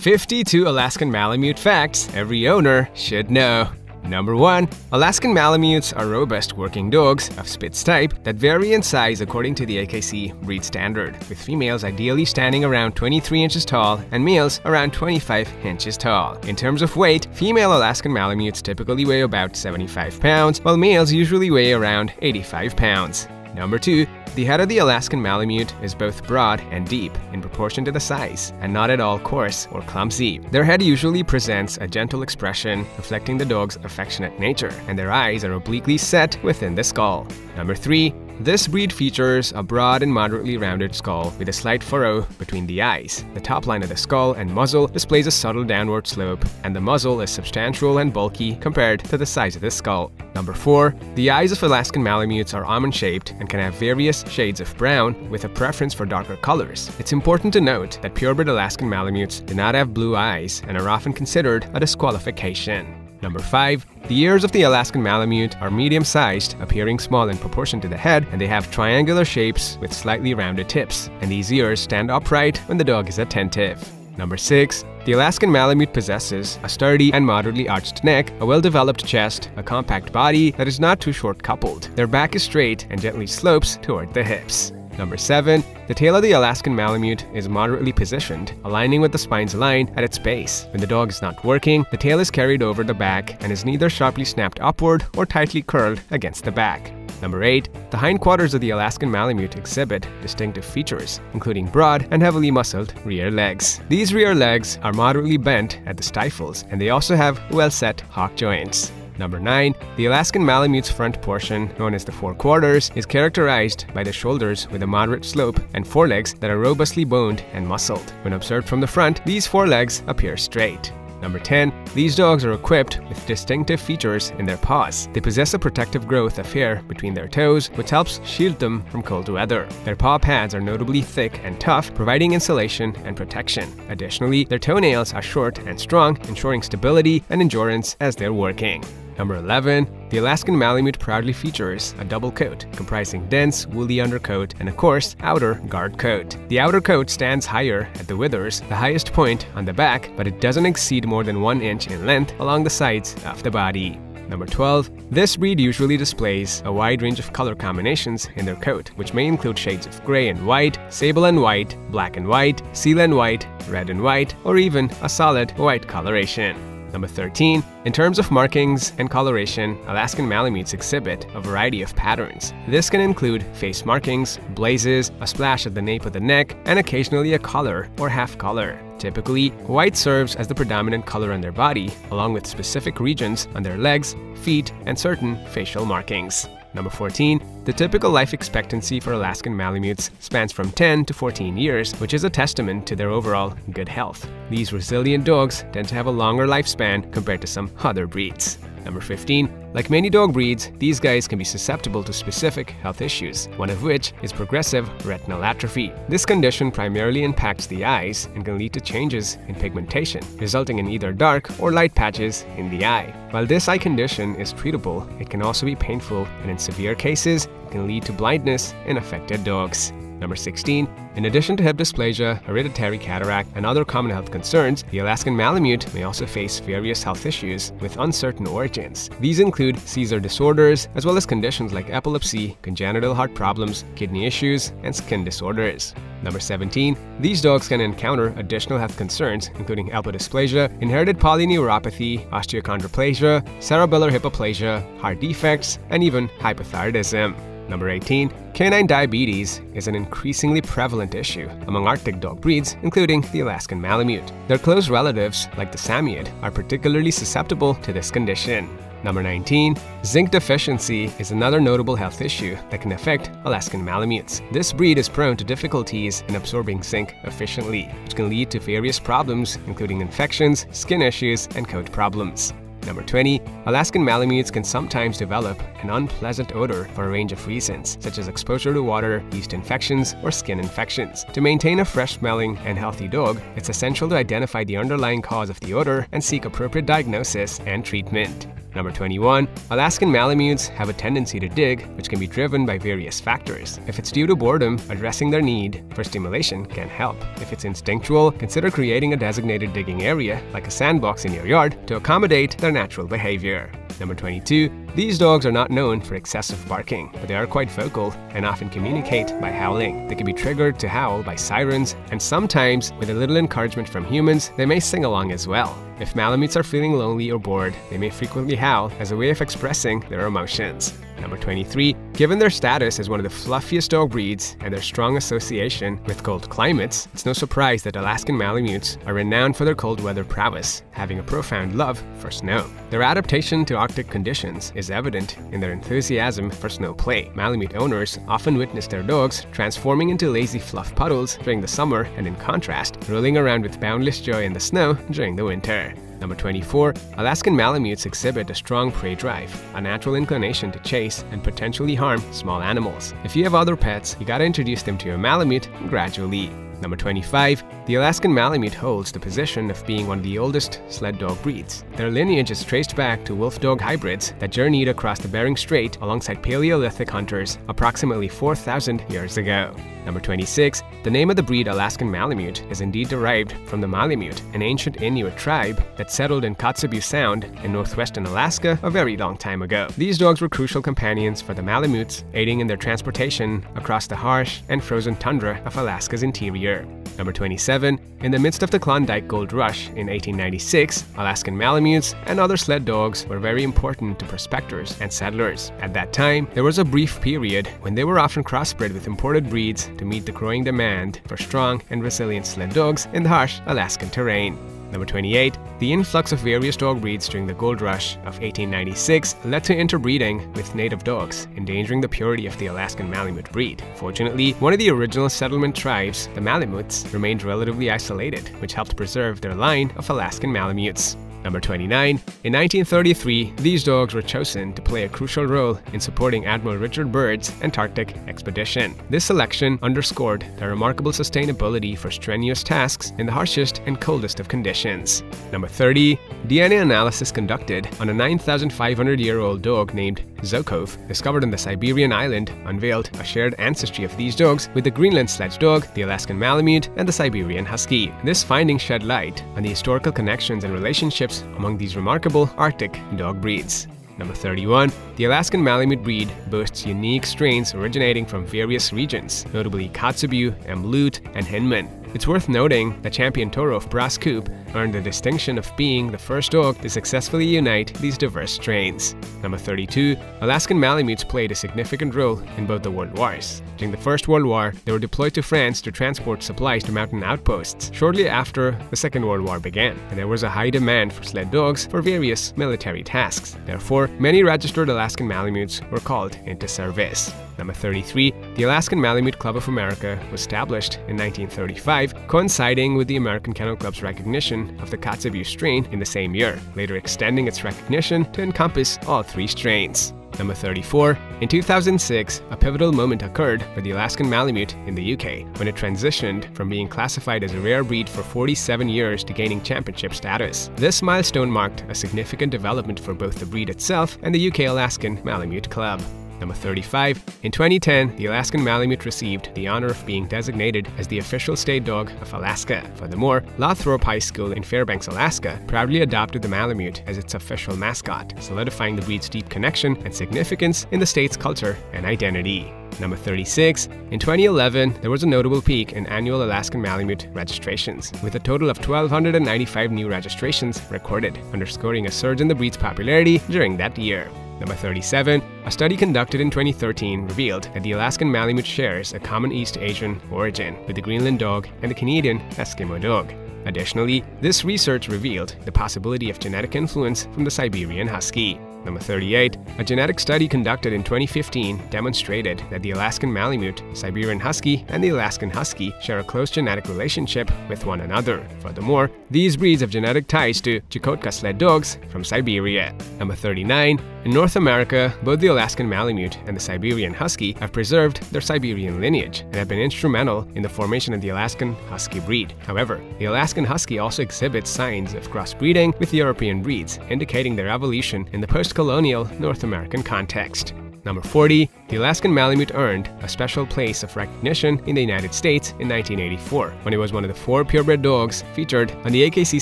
52 Alaskan Malamute facts every owner should know. Number 1. Alaskan Malamutes are robust working dogs of Spitz type that vary in size according to the AKC breed standard, with females ideally standing around 23 inches tall and males around 25 inches tall. In terms of weight, female Alaskan Malamutes typically weigh about 75 pounds, while males usually weigh around 85 pounds. Number 2. The head of the Alaskan Malamute is both broad and deep in proportion to the size, and not at all coarse or clumsy. Their head usually presents a gentle expression, reflecting the dog's affectionate nature, and their eyes are obliquely set within the skull. Number 3. This breed features a broad and moderately rounded skull with a slight furrow between the eyes. The top line of the skull and muzzle displays a subtle downward slope, and the muzzle is substantial and bulky compared to the size of the skull. Number 4. The eyes of Alaskan Malamutes are almond-shaped and can have various shades of brown, with a preference for darker colors. It's important to note that purebred Alaskan Malamutes do not have blue eyes and are often considered a disqualification. Number 5. The ears of the Alaskan Malamute are medium-sized, appearing small in proportion to the head, and they have triangular shapes with slightly rounded tips, and these ears stand upright when the dog is attentive. Number 6. The Alaskan Malamute possesses a sturdy and moderately arched neck, a well-developed chest, a compact body that is not too short-coupled. Their back is straight and gently slopes toward the hips. Number 7. The tail of the Alaskan Malamute is moderately positioned, aligning with the spine's line at its base. When the dog is not working, the tail is carried over the back and is neither sharply snapped upward or tightly curled against the back. Number 8. The hindquarters of the Alaskan Malamute exhibit distinctive features, including broad and heavily muscled rear legs. These rear legs are moderately bent at the stifles, and they also have well-set hock joints. Number 9. The Alaskan Malamute's front portion, known as the forequarters, is characterized by the shoulders with a moderate slope and forelegs that are robustly boned and muscled. When observed from the front, these forelegs appear straight. Number 10. These dogs are equipped with distinctive features in their paws. They possess a protective growth of hair between their toes, which helps shield them from cold weather. Their paw pads are notably thick and tough, providing insulation and protection. Additionally, their toenails are short and strong, ensuring stability and endurance as they're working. Number 11. The Alaskan Malamute proudly features a double coat, comprising dense, woolly undercoat and a coarse outer guard coat. The outer coat stands higher at the withers, the highest point on the back, but it doesn't exceed more than 1 inch in length along the sides of the body. Number 12. This breed usually displays a wide range of color combinations in their coat, which may include shades of gray and white, sable and white, black and white, seal and white, red and white, or even a solid white coloration. Number 13. In terms of markings and coloration, Alaskan Malamutes exhibit a variety of patterns. This can include face markings, blazes, a splash at the nape of the neck, and occasionally a collar or half collar. Typically, white serves as the predominant color on their body, along with specific regions on their legs, feet, and certain facial markings. Number 14. The typical life expectancy for Alaskan Malamutes spans from 10 to 14 years, which is a testament to their overall good health. These resilient dogs tend to have a longer lifespan compared to some other breeds. Number 15. Like many dog breeds, these guys can be susceptible to specific health issues, one of which is progressive retinal atrophy. This condition primarily impacts the eyes and can lead to changes in pigmentation, resulting in either dark or light patches in the eye. While this eye condition is treatable, it can also be painful, and in severe cases, it can lead to blindness in affected dogs. Number 16. In addition to hip dysplasia, hereditary cataract, and other common health concerns, the Alaskan Malamute may also face various health issues with uncertain origins. These include seizure disorders, as well as conditions like epilepsy, congenital heart problems, kidney issues, and skin disorders. Number 17. These dogs can encounter additional health concerns, including alpodysplasia, inherited polyneuropathy, osteochondroplasia, cerebellar hypoplasia, heart defects, and even hypothyroidism. Number 18. Canine diabetes is an increasingly prevalent issue among Arctic dog breeds, including the Alaskan Malamute. Their close relatives, like the Samoyed, are particularly susceptible to this condition. Number 19. Zinc deficiency is another notable health issue that can affect Alaskan Malamutes. This breed is prone to difficulties in absorbing zinc efficiently, which can lead to various problems, including infections, skin issues, and coat problems. Number 20. Alaskan Malamutes can sometimes develop an unpleasant odor for a range of reasons, such as exposure to water, yeast infections, or skin infections. To maintain a fresh-smelling and healthy dog, it's essential to identify the underlying cause of the odor and seek appropriate diagnosis and treatment. Number 21. Alaskan Malamutes have a tendency to dig, which can be driven by various factors. If it's due to boredom, addressing their need for stimulation can help. If it's instinctual, consider creating a designated digging area, like a sandbox in your yard, to accommodate their natural behavior. Number 22. These dogs are not known for excessive barking, but they are quite vocal and often communicate by howling. They can be triggered to howl by sirens, and sometimes, with a little encouragement from humans, they may sing along as well. If Malamutes are feeling lonely or bored, they may frequently howl as a way of expressing their emotions. Number 23. Given their status as one of the fluffiest dog breeds and their strong association with cold climates, it's no surprise that Alaskan Malamutes are renowned for their cold weather prowess, having a profound love for snow. Their adaptation to Arctic conditions is evident in their enthusiasm for snow play. Malamute owners often witness their dogs transforming into lazy fluff puddles during the summer and, in contrast, rolling around with boundless joy in the snow during the winter. Number 24. Alaskan Malamutes exhibit a strong prey drive, a natural inclination to chase and potentially harm small animals. If you have other pets, you gotta introduce them to your Malamute gradually. Number 25. The Alaskan Malamute holds the position of being one of the oldest sled dog breeds. Their lineage is traced back to wolf dog hybrids that journeyed across the Bering Strait alongside Paleolithic hunters approximately 4,000 years ago. Number 26. The name of the breed Alaskan Malamute is indeed derived from the Malamute, an ancient Inuit tribe that settled in Kotzebue Sound in northwestern Alaska a very long time ago. These dogs were crucial companions for the Malamutes, aiding in their transportation across the harsh and frozen tundra of Alaska's interior. Number 27. In the midst of the Klondike Gold Rush in 1896, Alaskan Malamutes and other sled dogs were very important to prospectors and settlers. At that time, there was a brief period when they were often crossbred with imported breeds to meet the growing demand for strong and resilient sled dogs in the harsh Alaskan terrain. Number 28. The influx of various dog breeds during the Gold Rush of 1896 led to interbreeding with native dogs, endangering the purity of the Alaskan Malamute breed. Fortunately, one of the original settlement tribes, the Malamutes, remained relatively isolated, which helped preserve their line of Alaskan Malamutes. Number 29. In 1933, these dogs were chosen to play a crucial role in supporting Admiral Richard Byrd's Antarctic expedition. This selection underscored their remarkable sustainability for strenuous tasks in the harshest and coldest of conditions. Number 30. DNA analysis conducted on a 9,500-year-old dog named Zokhov, discovered on the Siberian island, unveiled a shared ancestry of these dogs with the Greenland sledge dog, the Alaskan Malamute, and the Siberian Husky. This finding shed light on the historical connections and relationships among these remarkable Arctic dog breeds. Number 31. The Alaskan Malamute breed boasts unique strains originating from various regions, notably Kotzebue, M'Loot, and Hinman. It's worth noting that Champion Toro of Brass Coupe earned the distinction of being the first dog to successfully unite these diverse strains. Number 32. Alaskan Malamutes played a significant role in both the World Wars. During the First World War, they were deployed to France to transport supplies to mountain outposts shortly after the Second World War began, and there was a high demand for sled dogs for various military tasks. Therefore, many registered Alaskan Malamutes were called into service. Number 33. The Alaskan Malamute Club of America was established in 1935, coinciding with the American Kennel Club's recognition of the Kotzebue strain in the same year, later extending its recognition to encompass all three strains. Number 34. In 2006, a pivotal moment occurred for the Alaskan Malamute in the UK when it transitioned from being classified as a rare breed for 47 years to gaining championship status. This milestone marked a significant development for both the breed itself and the UK Alaskan Malamute Club. Number 35. In 2010, the Alaskan Malamute received the honor of being designated as the official state dog of Alaska. Furthermore, Lathrop High School in Fairbanks, Alaska, proudly adopted the Malamute as its official mascot, solidifying the breed's deep connection and significance in the state's culture and identity. Number 36. In 2011, there was a notable peak in annual Alaskan Malamute registrations, with a total of 1,295 new registrations recorded, underscoring a surge in the breed's popularity during that year. Number 37. A study conducted in 2013 revealed that the Alaskan Malamute shares a common East Asian origin with the Greenland dog and the Canadian Eskimo dog. Additionally, this research revealed the possibility of genetic influence from the Siberian Husky. Number 38. A genetic study conducted in 2015 demonstrated that the Alaskan Malamute, Siberian Husky, and the Alaskan Husky share a close genetic relationship with one another. Furthermore, these breeds have genetic ties to Chukotka sled dogs from Siberia. Number 39. In North America, both the Alaskan Malamute and the Siberian Husky have preserved their Siberian lineage and have been instrumental in the formation of the Alaskan Husky breed. However, the Alaskan Husky also exhibits signs of crossbreeding with European breeds, indicating their evolution in the post post-colonial North American context. Number 40, the Alaskan Malamute earned a special place of recognition in the United States in 1984, when it was one of the 4 purebred dogs featured on the AKC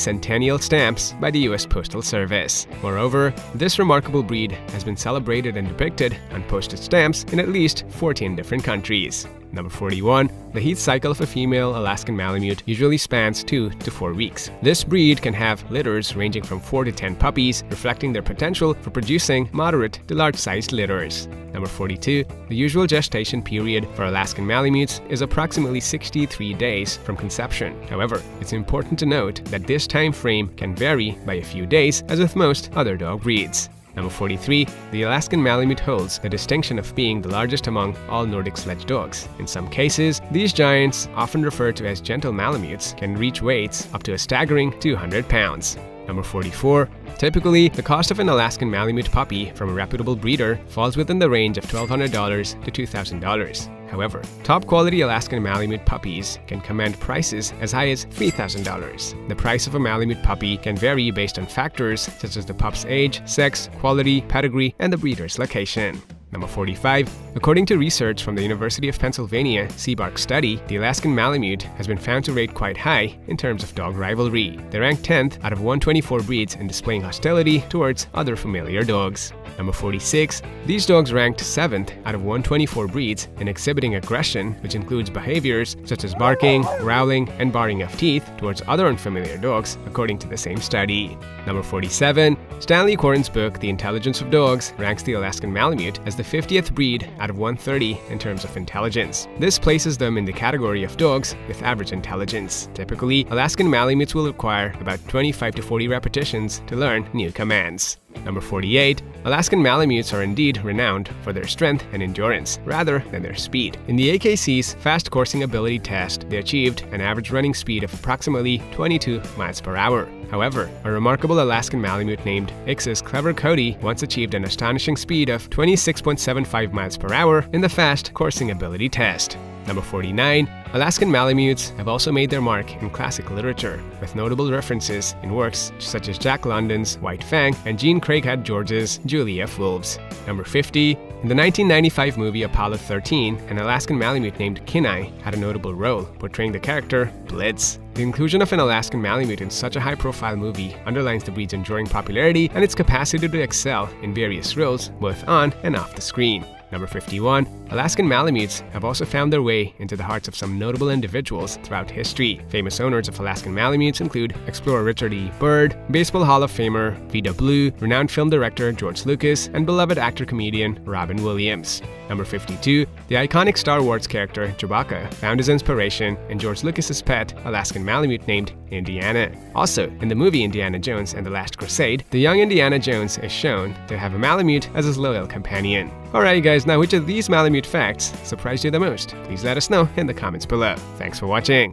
Centennial stamps by the U.S. Postal Service. Moreover, this remarkable breed has been celebrated and depicted on postage stamps in at least 14 different countries. Number 41. The heat cycle of a female Alaskan Malamute usually spans 2 to 4 weeks. This breed can have litters ranging from 4 to 10 puppies, reflecting their potential for producing moderate to large-sized litters. Number 42. The usual gestation period for Alaskan Malamutes is approximately 63 days from conception. However, it's important to note that this time frame can vary by a few days, as with most other dog breeds. Number 43, the Alaskan Malamute holds the distinction of being the largest among all Nordic sledge dogs. In some cases, these giants, often referred to as gentle Malamutes, can reach weights up to a staggering 200 pounds. Number 44. Typically, the cost of an Alaskan Malamute puppy from a reputable breeder falls within the range of $1,200 to $2,000. However, top-quality Alaskan Malamute puppies can command prices as high as $3,000. The price of a Malamute puppy can vary based on factors such as the pup's age, sex, quality, pedigree, and the breeder's location. Number 45. According to research from the University of Pennsylvania Seabark study, the Alaskan Malamute has been found to rate quite high in terms of dog rivalry. They rank 10th out of 124 breeds in displaying hostility towards other familiar dogs. Number 46. These dogs ranked 7th out of 124 breeds in exhibiting aggression, which includes behaviors such as barking, growling, and baring of teeth towards other unfamiliar dogs, according to the same study. Number 47. Stanley Coren's book, The Intelligence of Dogs, ranks the Alaskan Malamute as the 50th breed out of 130 in terms of intelligence. This places them in the category of dogs with average intelligence. Typically, Alaskan Malamutes will require about 25 to 40 repetitions to learn new commands. Number 48. Alaskan Malamutes are indeed renowned for their strength and endurance, rather than their speed. In the AKC's Fast Coursing Ability Test, they achieved an average running speed of approximately 22 miles per hour. However, a remarkable Alaskan Malamute named Ix's Clever Cody once achieved an astonishing speed of 26.75 miles per hour in the Fast Coursing Ability Test. Number 49. Alaskan Malamutes have also made their mark in classic literature, with notable references in works such as Jack London's White Fang and Jean Craighead George's Julie of the Wolves. Number 50. In the 1995 movie Apollo 13, an Alaskan Malamute named Kinai had a notable role, portraying the character Blitz. The inclusion of an Alaskan Malamute in such a high-profile movie underlines the breed's enduring popularity and its capacity to excel in various roles, both on and off the screen. Number 51. Alaskan Malamutes have also found their way into the hearts of some notable individuals throughout history. Famous owners of Alaskan Malamutes include explorer Richard E. Byrd, Baseball Hall of Famer Vida Blue, renowned film director George Lucas, and beloved actor-comedian Robin Williams. Number 52. The iconic Star Wars character Chewbacca found his inspiration in George Lucas's pet Alaskan Malamute named Indiana. Also, in the movie Indiana Jones and the Last Crusade, the young Indiana Jones is shown to have a Malamute as his loyal companion. Alright, you guys, now which of these Malamute facts surprised you the most? Please let us know in the comments below. Thanks for watching!